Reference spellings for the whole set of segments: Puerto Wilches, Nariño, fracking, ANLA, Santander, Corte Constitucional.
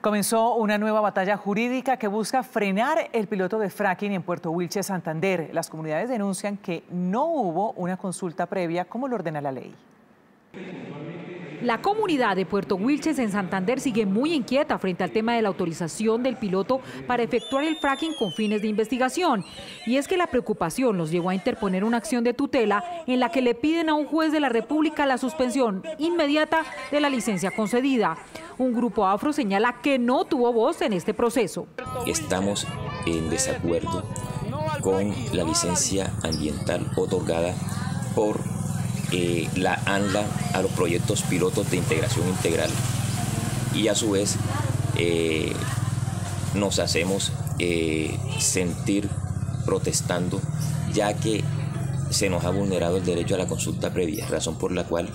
Comenzó una nueva batalla jurídica que busca frenar el piloto de fracking en Puerto Wilches, Santander. Las comunidades denuncian que no hubo una consulta previa como lo ordena la ley. La comunidad de Puerto Wilches en Santander sigue muy inquieta frente al tema de la autorización del piloto para efectuar el fracking con fines de investigación. Y es que la preocupación los llevó a interponer una acción de tutela en la que le piden a un juez de la República la suspensión inmediata de la licencia concedida. Un grupo afro señala que no tuvo voz en este proceso. Estamos en desacuerdo con la licencia ambiental otorgada por la ANLA a los proyectos pilotos de integración integral, y a su vez nos hacemos sentir protestando, ya que se nos ha vulnerado el derecho a la consulta previa, razón por la cual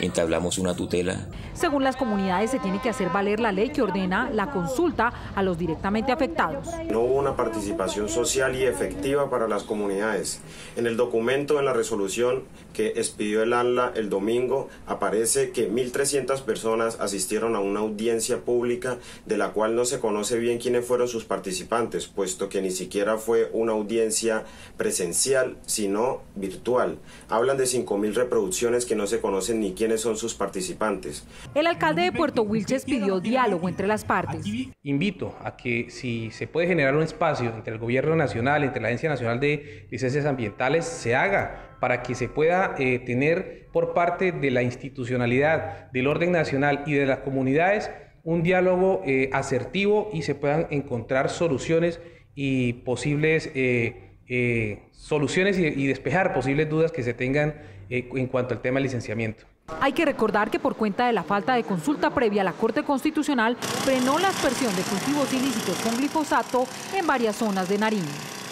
entablamos una tutela. Según las comunidades, se tiene que hacer valer la ley que ordena la consulta a los directamente afectados. No hubo una participación social y efectiva para las comunidades. En el documento, en la resolución que expidió el ANLA el domingo, aparece que 1.300 personas asistieron a una audiencia pública de la cual no se conoce bien quiénes fueron sus participantes, puesto que ni siquiera fue una audiencia presencial, sino virtual. Hablan de 5.000 reproducciones que no se conocen ni quiénes son sus participantes. El alcalde de Puerto Wilches pidió diálogo entre las partes. Invito a que si se puede generar un espacio entre el Gobierno Nacional, entre la Agencia Nacional de Licencias Ambientales, se haga para que se pueda tener por parte de la institucionalidad, del orden nacional y de las comunidades un diálogo asertivo y se puedan encontrar soluciones y posibles soluciones y despejar posibles dudas que se tengan en cuanto al tema del licenciamiento. Hay que recordar que por cuenta de la falta de consulta previa, la Corte Constitucional frenó la aspersión de cultivos ilícitos con glifosato en varias zonas de Nariño.